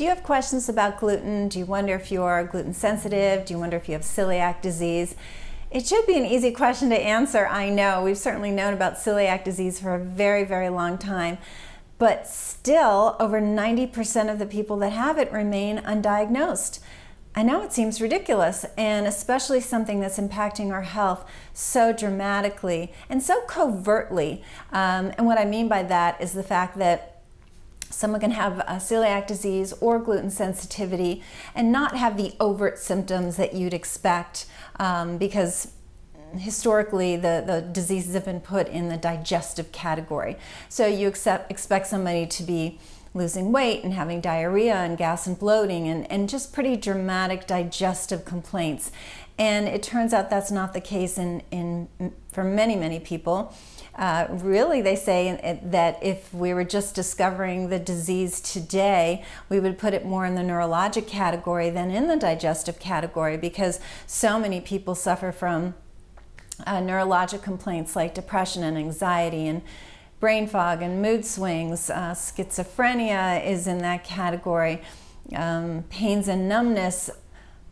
Do you have questions about gluten? Do you wonder if you are gluten sensitive? Do you wonder if you have celiac disease? It should be an easy question to answer, I know. We've certainly known about celiac disease for a very, very long time. But still, over 90% of the people that have it remain undiagnosed. I know it seems ridiculous, and especially something that's impacting our health so dramatically and so covertly. And what I mean by that is the fact that someone can have a celiac disease or gluten sensitivity and not have the overt symptoms that you'd expect, because historically the diseases have been put in the digestive category. So you expect somebody to be losing weight and having diarrhea and gas and bloating and just pretty dramatic digestive complaints. And it turns out that's not the case for many, many people. Really, they say that if we were just discovering the disease today, we would put it more in the neurologic category than in the digestive category, because so many people suffer from neurologic complaints like depression and anxiety and brain fog and mood swings. Schizophrenia is in that category, pains and numbness,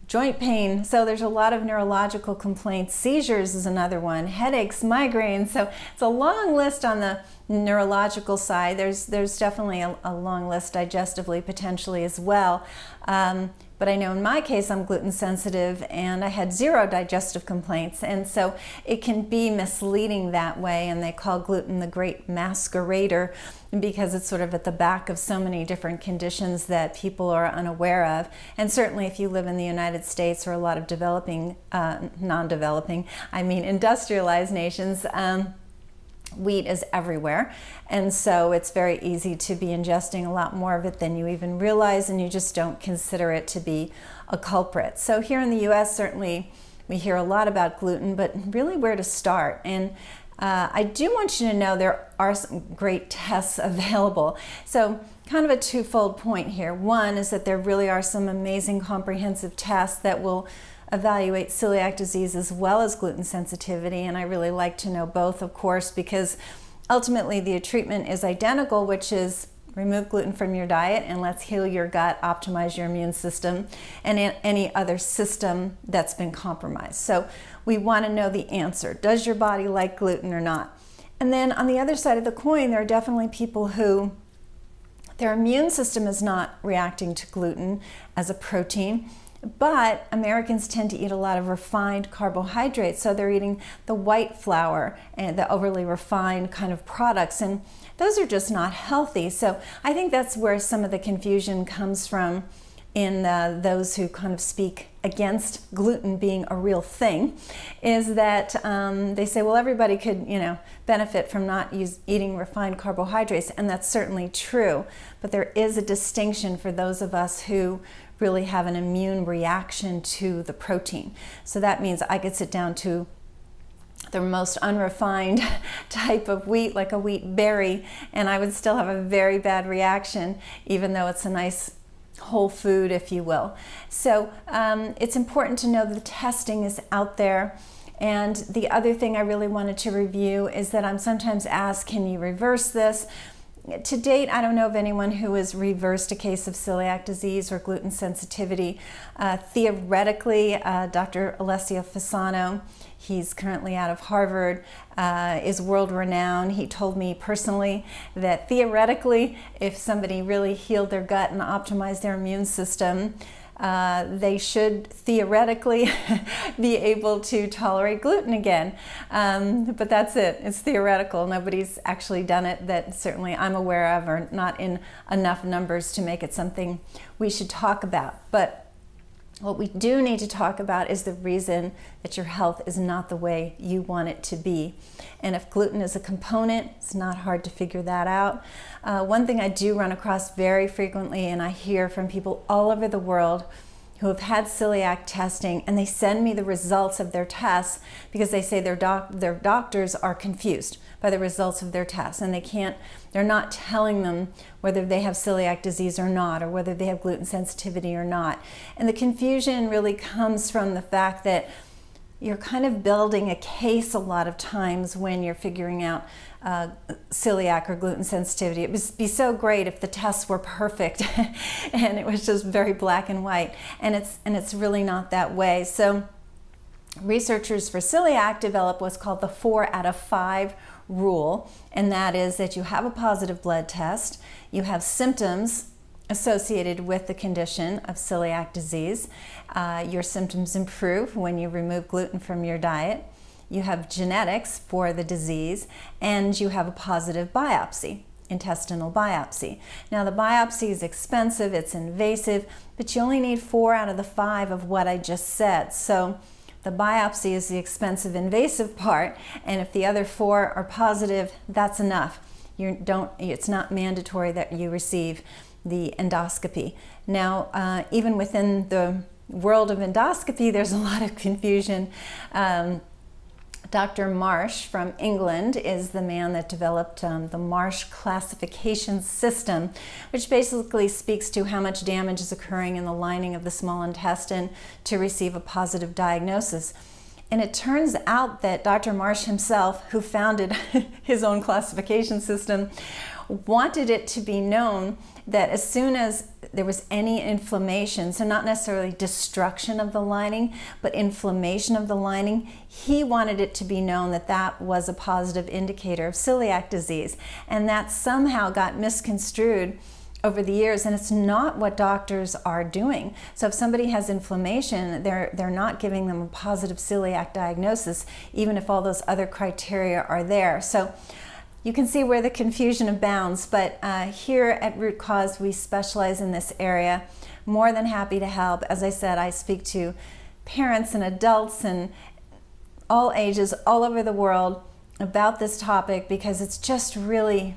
joint pain. So there's a lot of neurological complaints. Seizures is another one, headaches, migraines. So it's a long list on the neurological side. There's definitely a long list digestively potentially as well. But I know in my case, I'm gluten sensitive and I had zero digestive complaints. And so it can be misleading that way. And they call gluten the great masquerader because it's sort of at the back of so many different conditions that people are unaware of. And certainly if you live in the United States or a lot of developing, industrialized nations, wheat is everywhere, and so it's very easy to be ingesting a lot more of it than you even realize, and you just don't consider it to be a culprit. So here in the US, certainly we hear a lot about gluten, but really where to start. And I do want you to know there are some great tests available. So kind of a twofold point here. One is that there really are some amazing comprehensive tests that will evaluate celiac disease as well as gluten sensitivity, and I really like to know both, of course, because ultimately the treatment is identical, which is remove gluten from your diet and let's heal your gut, optimize your immune system, and any other system that's been compromised. So we want to know the answer. Does your body like gluten or not? And then on the other side of the coin, there are definitely people who their immune system is not reacting to gluten as a protein. But Americans tend to eat a lot of refined carbohydrates, so they're eating the white flour and the overly refined kind of products, and those are just not healthy. So I think that's where some of the confusion comes from in those who kind of speak against gluten being a real thing, is that they say, well, everybody could, you know, benefit from not eating refined carbohydrates, and that's certainly true, but there is a distinction for those of us who really have an immune reaction to the protein. So that means I could sit down to the most unrefined type of wheat, like a wheat berry, and I would still have a very bad reaction, even though it's a nice whole food, if you will. So it's important to know the testing is out there. And the other thing I really wanted to review is that I'm sometimes asked, can you reverse this? To date, I don't know of anyone who has reversed a case of celiac disease or gluten sensitivity. Theoretically, Dr. Alessio Fasano, he's currently out of Harvard, is world-renowned. He told me personally that theoretically, if somebody really healed their gut and optimized their immune system, they should theoretically be able to tolerate gluten again. But that's it. It's theoretical. Nobody's actually done it that certainly I'm aware of, or not in enough numbers to make it something we should talk about. But what we do need to talk about is the reason that your health is not the way you want it to be. And if gluten is a component, it's not hard to figure that out. One thing I do run across very frequently, and I hear from people all over the world who have had celiac testing, and they send me the results of their tests because they say their doctors are confused by the results of their tests, and they're not telling them whether they have celiac disease or not, or whether they have gluten sensitivity or not. And the confusion really comes from the fact that you're kind of building a case a lot of times when you're figuring out celiac or gluten sensitivity. It would be so great if the tests were perfect and it was just very black and white, and it's really not that way. So researchers for celiac developed what's called the 4 out of 5 rule, and that is that you have a positive blood test, you have symptoms associated with the condition of celiac disease. Your symptoms improve when you remove gluten from your diet. You have genetics for the disease, and you have a positive biopsy, intestinal biopsy. Now the biopsy is expensive, it's invasive, but you only need 4 out of the 5 of what I just said. So the biopsy is the expensive, invasive part, and if the other 4 are positive, that's enough. You don't, it's not mandatory that you receive the endoscopy. Now, even within the world of endoscopy, there's a lot of confusion. Dr. Marsh from England is the man that developed the Marsh classification system, which basically speaks to how much damage is occurring in the lining of the small intestine to receive a positive diagnosis. And it turns out that Dr. Marsh himself, who founded his own classification system, wanted it to be known that as soon as there was any inflammation, so not necessarily destruction of the lining, but inflammation of the lining, he wanted it to be known that that was a positive indicator of celiac disease. And that somehow got misconstrued over the years, and it's not what doctors are doing. So if somebody has inflammation, they're not giving them a positive celiac diagnosis, even if all those other criteria are there. So you can see where the confusion abounds, but here at Root Cause, we specialize in this area. More than happy to help. As I said, I speak to parents and adults and all ages all over the world about this topic, because it's just really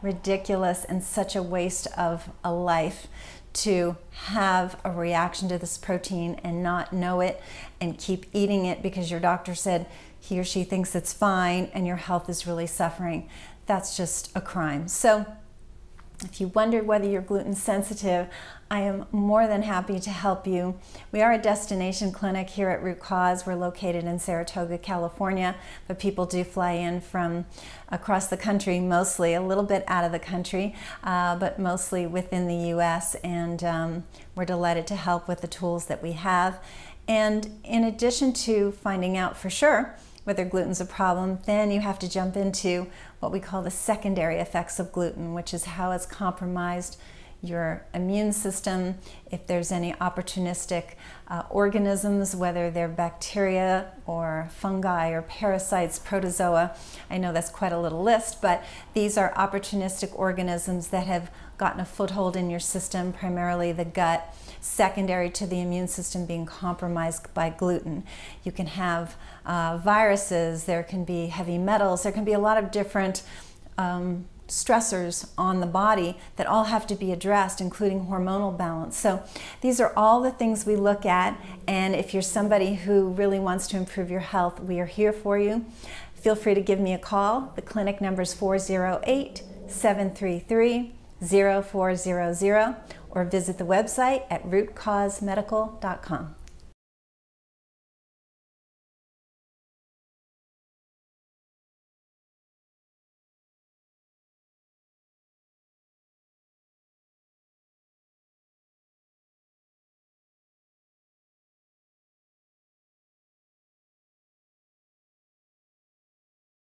ridiculous and such a waste of a life to have a reaction to this protein and not know it and keep eating it because your doctor said he or she thinks it's fine and your health is really suffering. That's just a crime. So if you wonder whether you're gluten sensitive, I am more than happy to help you. We are a destination clinic here at Root Cause. We're located in Saratoga, California, but people do fly in from across the country, mostly a little bit out of the country, but mostly within the US, and we're delighted to help with the tools that we have. And in addition to finding out for sure whether gluten's a problem, then you have to jump into what we call the secondary effects of gluten, which is how it's compromised your immune system, if there's any opportunistic organisms, whether they're bacteria or fungi or parasites, protozoa. I know that's quite a little list, but these are opportunistic organisms that have gotten a foothold in your system, primarily the gut, secondary to the immune system being compromised by gluten. You can have viruses, there can be heavy metals, there can be a lot of different stressors on the body that all have to be addressed, including hormonal balance. So these are all the things we look at, and if you're somebody who really wants to improve your health, we are here for you. Feel free to give me a call. The clinic number is 408-733-0400, or visit the website at rootcausemedical.com.